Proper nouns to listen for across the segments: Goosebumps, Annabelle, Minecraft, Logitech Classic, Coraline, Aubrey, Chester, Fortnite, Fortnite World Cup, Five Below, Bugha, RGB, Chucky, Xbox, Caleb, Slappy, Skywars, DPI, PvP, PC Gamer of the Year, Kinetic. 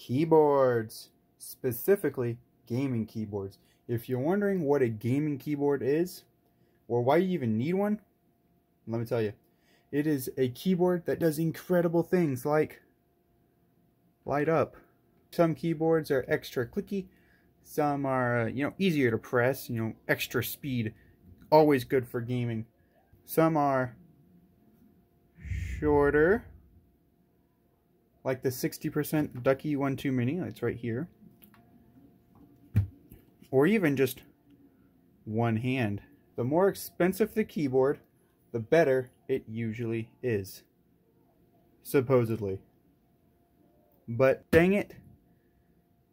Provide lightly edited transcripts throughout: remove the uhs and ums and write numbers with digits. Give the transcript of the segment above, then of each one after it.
keyboards, specifically gaming keyboards. If you're wondering what a gaming keyboard is, or why you even need one, let me tell you. It is a keyboard that does incredible things like light up. Some keyboards are extra clicky, some are easier to press, extra speed, always good for gaming. Some are shorter, like the 60% Ducky 1-2 Mini, that's right here. Or even just one hand. The more expensive the keyboard, the better it usually is, supposedly. But dang it,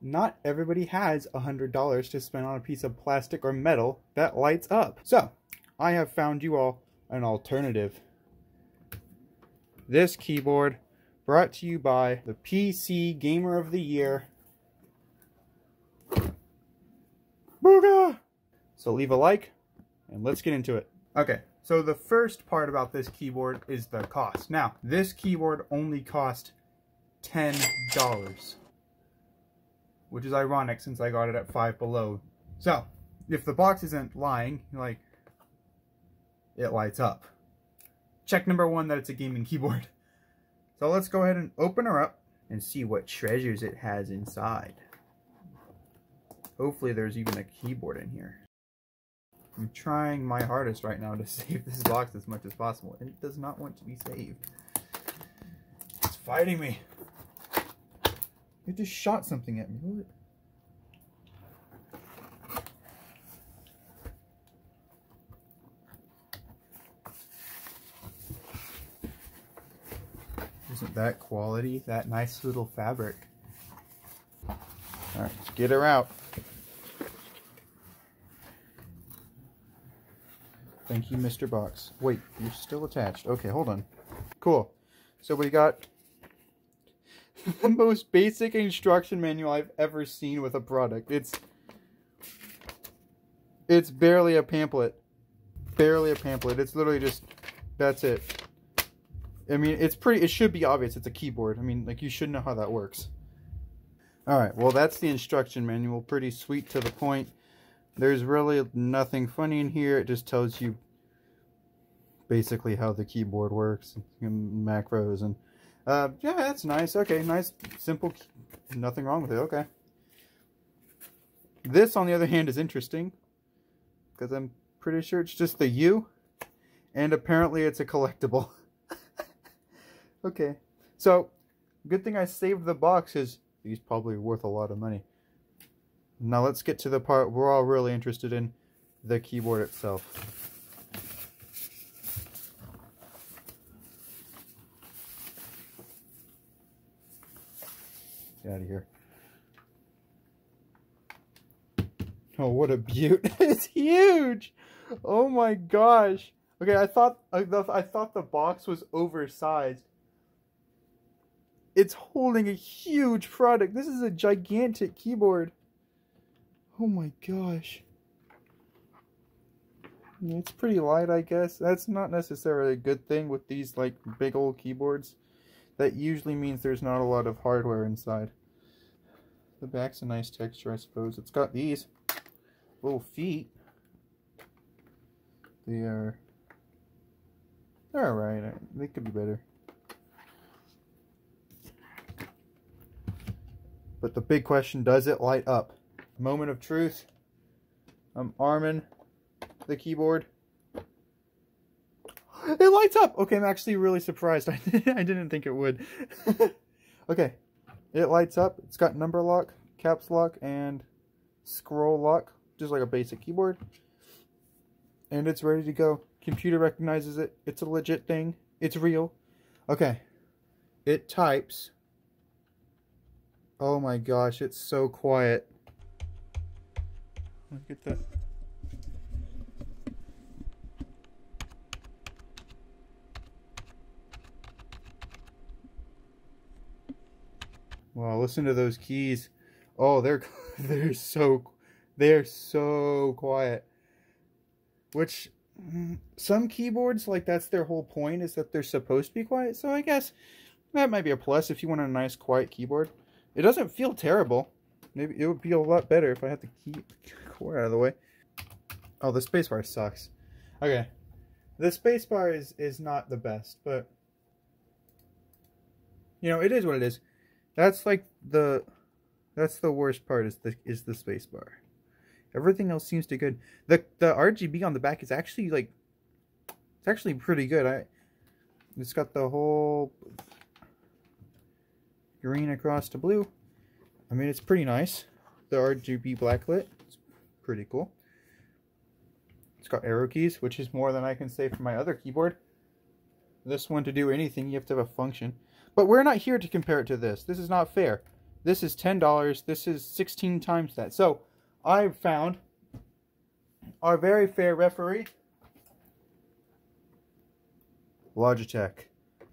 not everybody has $100 to spend on a piece of plastic or metal that lights up. So I have found you all an alternative. This keyboard brought to you by the PC Gamer of the Year, Bugha! So leave a like and let's get into it. Okay, so the first part about this keyboard is the cost. Now, this keyboard only cost $10, which is ironic since I got it at Five Below. So, if the box isn't lying, it lights up. Check number one that it's a gaming keyboard. So let's go ahead and open her up and see what treasures it has inside. Hopefully there's even a keyboard in here. I'm trying my hardest right now to save this box as much as possible, and it does not want to be saved. It's fighting me. It just shot something at me. What? Isn't that quality? That nice little fabric. All right, let's get her out. Thank you, Mr. Box. Wait, you're still attached. Okay, hold on. Cool. So we got the most basic instruction manual I've ever seen with a product. It's barely a pamphlet. Barely a pamphlet. It's literally just, that's it. I mean, it should be obvious it's a keyboard. I mean, you should know how that works. All right, well, that's the instruction manual. Pretty sweet to the point. There's really nothing funny in here. It just tells you basically how the keyboard works, and macros, and yeah, that's nice. Okay, nice, simple, nothing wrong with it. Okay. This, on the other hand, is interesting because I'm pretty sure it's just the U, and apparently it's a collectible. Okay, so good thing I saved the box because these probably worth a lot of money. Now let's get to the part we're all really interested in, the keyboard itself. Get out of here. Oh, what a beaut. It's huge. Oh my gosh. Okay, I thought the box was oversized. It's holding a huge product. This is a gigantic keyboard. Oh my gosh. It's pretty light, I guess. That's not necessarily a good thing with these big old keyboards. That usually means there's not a lot of hardware inside. The back's a nice texture, I suppose. It's got these little feet. They're alright. They could be better. But the big question, does it light up? Moment of truth. I'm arming the keyboard. It lights up. Okay, I'm actually really surprised. I didn't think it would. Okay, it lights up. It's got number lock, caps lock, and scroll lock, just like a basic keyboard. And it's ready to go. Computer recognizes it. It's a legit thing. It's real. Okay, it types. Oh my gosh, it's so quiet. Look at that. Wow, listen to those keys. Oh, they're so quiet. Which some keyboards, that's their whole point, is that they're supposed to be quiet. So I guess that might be a plus if you want a nice quiet keyboard. It doesn't feel terrible. Maybe it would be a lot better if I had to keep the cord out of the way. Oh, the spacebar sucks. Okay. The spacebar is not the best, but... you know, it is what it is. That's like the... that's the worst part, is the spacebar. Everything else seems to good. The RGB on the back is actually like... it's actually pretty good. It's got the whole... green across to blue. I mean, it's pretty nice. The RGB blacklit. It's pretty cool. It's got arrow keys, which is more than I can say for my other keyboard. This one, to do anything, you have to have a function. But we're not here to compare it to this. This is not fair. This is $10. This is 16 times that. So, I've found our very fair referee, Logitech.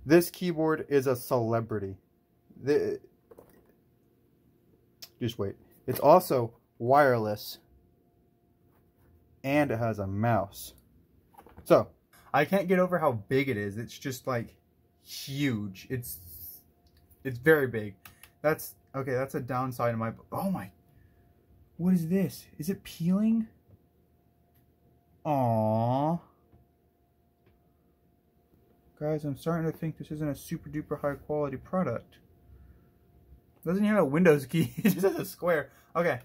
This keyboard is a celebrity. Just wait. It's also wireless. And it has a mouse. So, I can't get over how big it is. It's just like huge. It's very big. That's okay, that's a downside of my... oh my. What is this? Is it peeling? Aww. Guys, I'm starting to think this isn't a super duper high quality product. Doesn't even have a Windows key. It just has a square. Okay.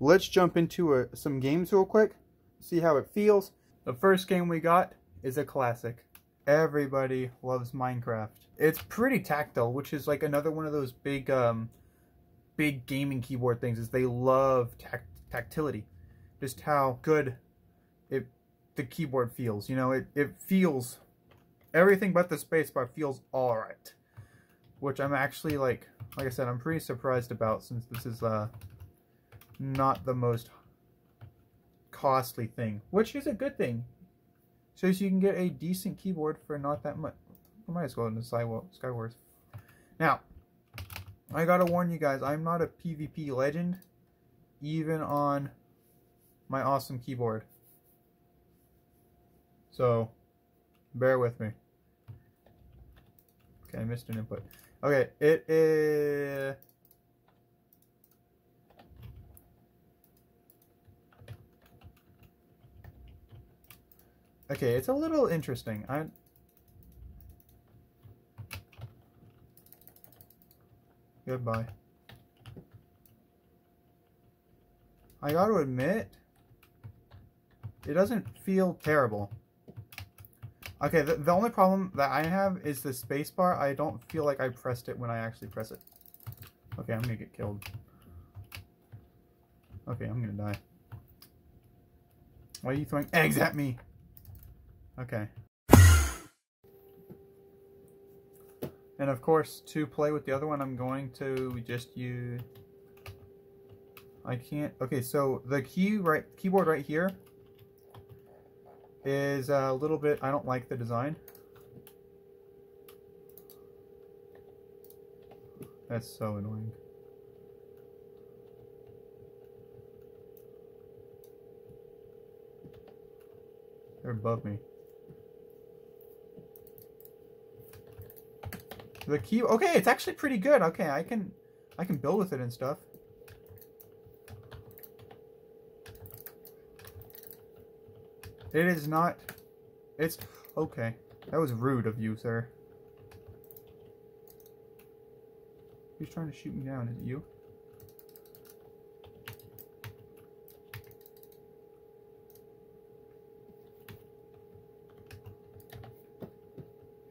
Let's jump into some games real quick. See how it feels. The first game we got is a classic. Everybody loves Minecraft. It's pretty tactile, which is like another one of those big big gaming keyboard things, is they love tactility. Just how good the keyboard feels. You know, it feels... everything but the spacebar feels alright. Which I'm actually like I said, I'm pretty surprised about, since this is not the most costly thing, which is a good thing. So you can get a decent keyboard for not that much. I might as well into Skywars. Now, I gotta warn you guys, I'm not a PvP legend, even on my awesome keyboard. So, bear with me. Okay, I missed an input. Okay, it is... okay, it's a little interesting. Goodbye. I gotta admit, it doesn't feel terrible. Okay, the only problem that I have is the spacebar. I don't feel like I pressed it when I actually press it. Okay, I'm gonna get killed. Okay, I'm gonna die. Why are you throwing eggs at me? Okay. And of course, to play with the other one, I'm going to just use... I can't... okay, so the keyboard right here is a little bit... I don't like the design. That's so annoying. They're above me. The key, okay, it's actually pretty good. Okay, I can build with it and stuff. It is not, it's okay. That was rude of you, sir. He's trying to shoot me down, is it you?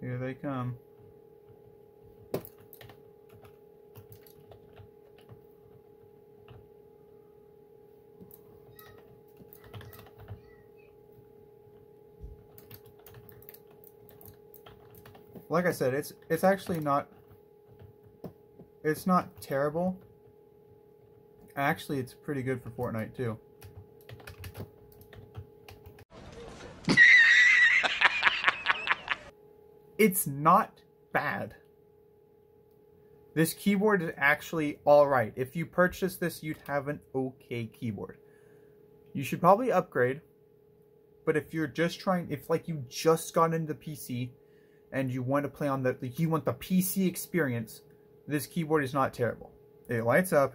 Here they come. Like I said, it's actually not... it's not terrible. Actually, it's pretty good for Fortnite, too. It's not bad. This keyboard is actually alright. If you purchase this, you'd have an okay keyboard. You should probably upgrade. But if you're just trying... if, like, you just got into the PC... and you want to play on the PC experience, this keyboard is not terrible. it lights up,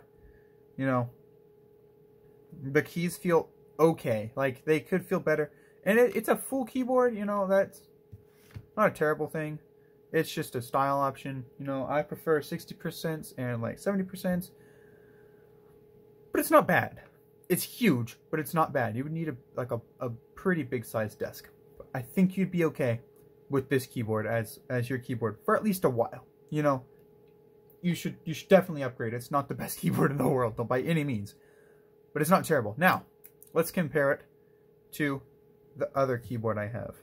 you know. The keys feel okay, like they could feel better. And it's a full keyboard, you know, that's not a terrible thing. It's just a style option, you know. I prefer 60% and like 70%, but it's not bad. It's huge, but it's not bad. You would need a pretty big sized desk. But I think you'd be okay with this keyboard as your keyboard for at least a while. You know, you should definitely upgrade. It's not the best keyboard in the world, though, by any means, but it's not terrible. Now, let's compare it to the other keyboard I have,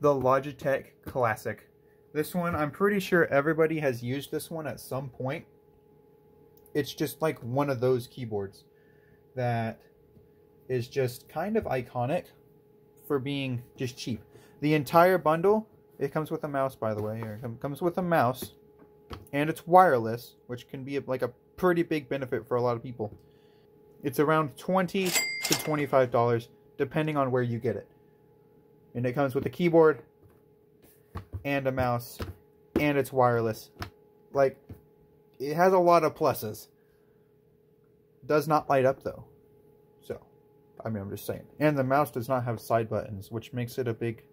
the Logitech Classic. This one, I'm pretty sure everybody has used this one at some point. It's just like one of those keyboards that is just kind of iconic for being just cheap. The entire bundle, it comes with a mouse, by the way, or it comes with a mouse, and it's wireless, which can be like a pretty big benefit for a lot of people. It's around $20 to $25, depending on where you get it. And it comes with a keyboard and a mouse, and it's wireless. Like, it has a lot of pluses. Does not light up, though. So, I mean, I'm just saying. And the mouse does not have side buttons, which makes it a big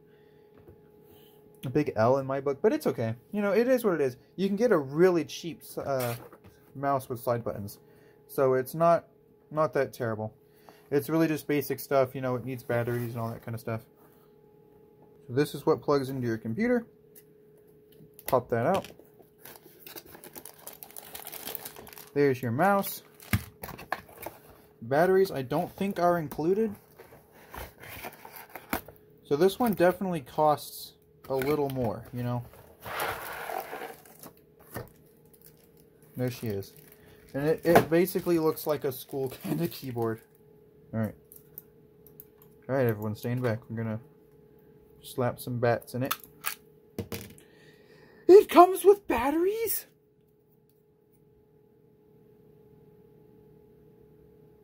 L in my book, but it's okay. You know, it is what it is. You can get a really cheap mouse with side buttons, so it's not that terrible. It's really just basic stuff. You know, it needs batteries and all that kind of stuff. So this is what plugs into your computer. Pop that out. There's your mouse. Batteries, I don't think, are included. So this one definitely costs a little more, you know. There she is. And it basically looks like a school kind of keyboard. Alright. Alright, everyone, stand back. We're gonna slap some bats in it. It comes with batteries?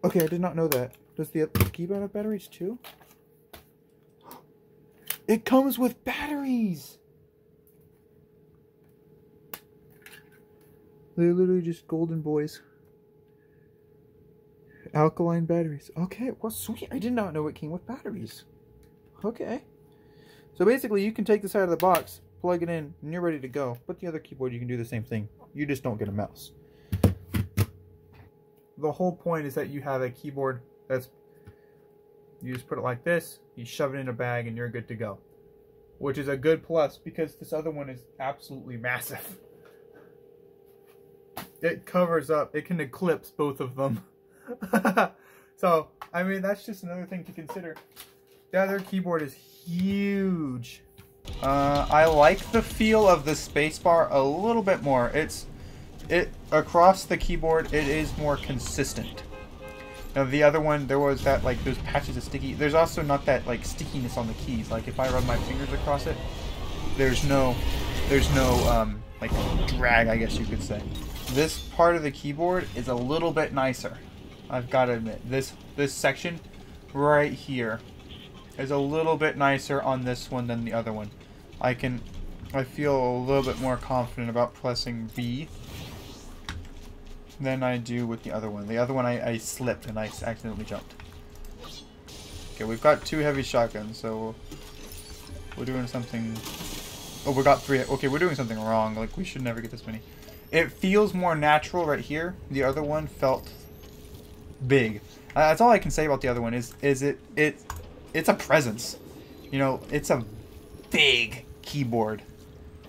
Okay, I did not know that. Does the keyboard have batteries too? It comes with batteries! They're literally just golden boys. Alkaline batteries. Okay, well, sweet. I did not know it came with batteries. Okay. So basically, you can take this out of the box, plug it in, and you're ready to go. But the other keyboard, you can do the same thing. You just don't get a mouse. The whole point is that you have a keyboard that's, you just put it like this, you shove it in a bag, and you're good to go. Which is a good plus, because this other one is absolutely massive. It covers up, it can eclipse both of them. So, I mean, that's just another thing to consider. The other keyboard is huge. I like the feel of the spacebar a little bit more. It across the keyboard, it is more consistent. Now the other one, there was that, like, those patches of sticky. There's also not that, like, stickiness on the keys. Like, if I run my fingers across it, there's no like drag, I guess you could say. This part of the keyboard is a little bit nicer. I've got to admit, this section right here is a little bit nicer on this one than the other one. I feel a little bit more confident about pressing B than I do with the other one. The other one I slipped and I accidentally jumped. Okay, we've got 2 heavy shotguns, so we're doing something. Oh, we got 3. Okay, we're doing something wrong. Like, we should never get this many. It feels more natural right here. The other one felt big. That's all I can say about the other one is it's a presence. You know, it's a big keyboard.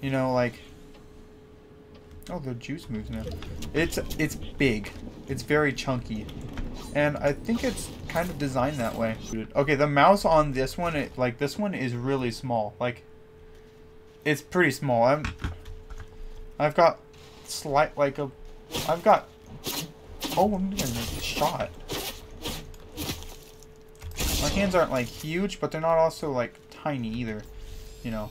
You know, like, oh, the juice moves now. It's big. It's very chunky. And I think it's kind of designed that way. Okay, the mouse on this one, this one is really small. Like, it's pretty small. I've got slight, like, a, I've got, oh, I'm gonna make a shot. My hands aren't, like, huge, but they're not also, like, tiny either, you know.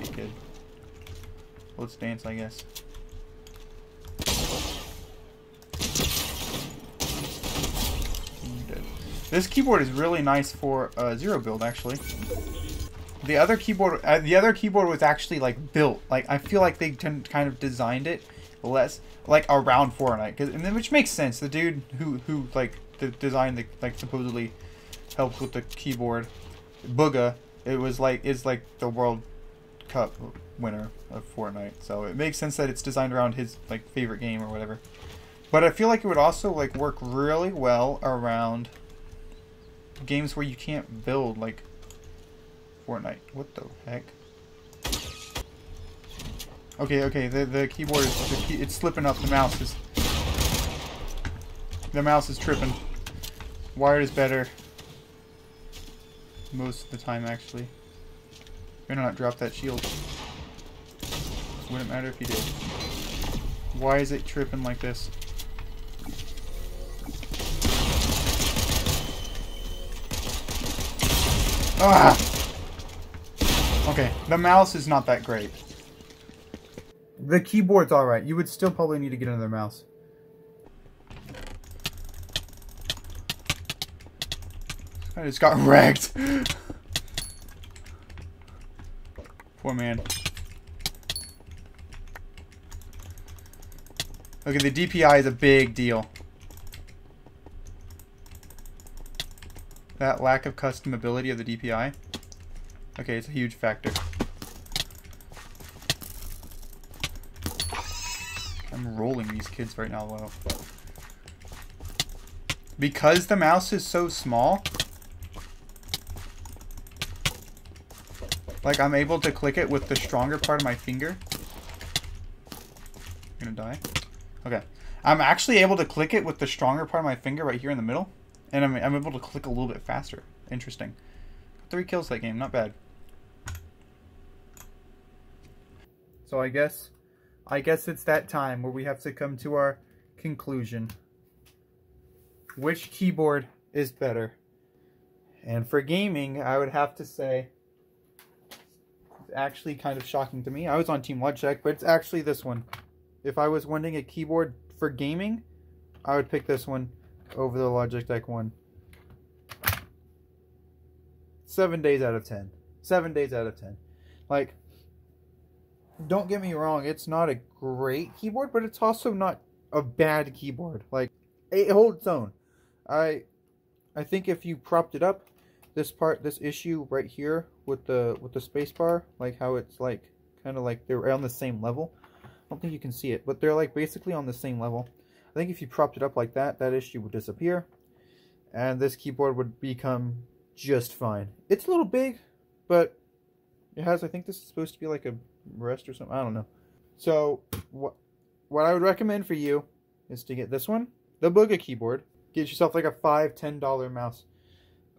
Okay, good. Let's dance, I guess. This keyboard is really nice for zero build, actually. The other keyboard was actually like built. Like I feel like they kind of designed it less like around Fortnite, which makes sense. The dude who like designed the supposedly helped with the keyboard, Bugha, is like the World Cup winner of Fortnite, so it makes sense that it's designed around his like favorite game or whatever. But I feel like it would also like work really well around games where you can't build, like Fortnite. What the heck? Okay. The keyboard is it's slipping up. The mouse is tripping. Wired is better most of the time, actually. Better not drop that shield. Wouldn't matter if you did. Why is it tripping like this? Ah! Okay, the mouse is not that great. The keyboard's alright. You would still probably need to get another mouse. I just got wrecked. Poor man. Okay, the DPI is a big deal. That lack of customability of the DPI. Okay, it's a huge factor. I'm rolling these kids right now low. Because the mouse is so small, like I'm able to click it with the stronger part of my finger. I'm gonna die. Okay. I'm actually able to click it with the stronger part of my finger right here in the middle. And I'm able to click a little bit faster. Interesting. 3 kills that game, not bad. So I guess it's that time where we have to come to our conclusion. Which keyboard is better? And for gaming, I would have to say, it's actually kind of shocking to me. I was on Team Logitech, but it's actually this one. If I was wanting a keyboard for gaming, I would pick this one over the Logitech one. 7 days out of 10. 7 days out of 10. Like, don't get me wrong, it's not a great keyboard, but it's also not a bad keyboard. Like, it holds its own. I think if you propped it up, this issue right here with the spacebar, like how it's like kind of like they're on the same level. I don't think you can see it, but they're like basically on the same level. I think if you propped it up like that, that issue would disappear, and this keyboard would become just fine. It's a little big, but it has, I think this is supposed to be like a rest or something, I don't know. So what I would recommend for you is to get this one, the Bugha keyboard. Get yourself like a $5–$10 mouse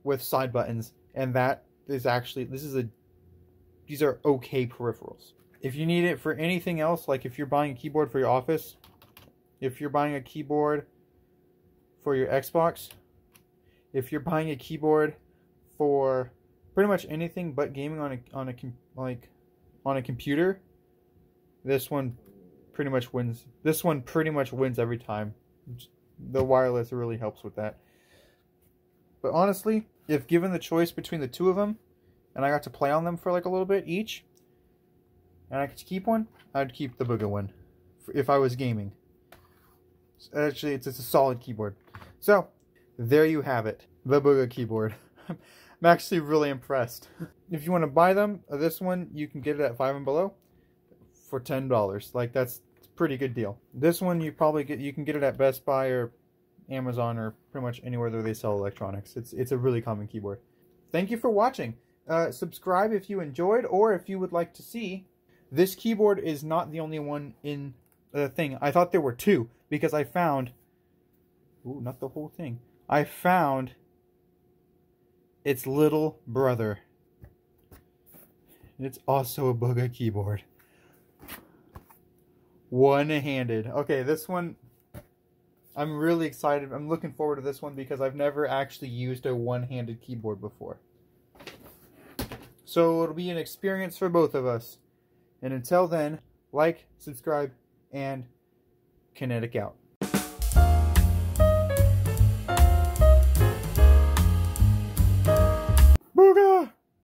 with side buttons, and that is actually, these are okay peripherals. If you need it for anything else, like if you're buying a keyboard for your office, if you're buying a keyboard for your Xbox, if you're buying a keyboard for pretty much anything but gaming on a computer, this one pretty much wins every time. The wireless really helps with that. But honestly, if given the choice between the two of them, and I got to play on them for like a little bit each, and I could keep one, I'd keep the Bugha one if I was gaming. Actually, it's a solid keyboard. So there you have it, the Bugha keyboard. I'm actually really impressed. If you want to buy them, this one, you can get it at Five and Below for $10. Like, that's a pretty good deal. This one, you can get it at Best Buy or Amazon or pretty much anywhere where they sell electronics. It's a really common keyboard. Thank you for watching. Subscribe if you enjoyed, or if you would like to see. This keyboard is not the only one in the thing. I thought there were two, because I found... Ooh, not the whole thing. I found its little brother. It's also a Bugha keyboard. One-handed. Okay, this one, I'm really excited. I'm looking forward to this one because I've never actually used a one-handed keyboard before. So it'll be an experience for both of us. And until then, like, subscribe, and Kinetic out.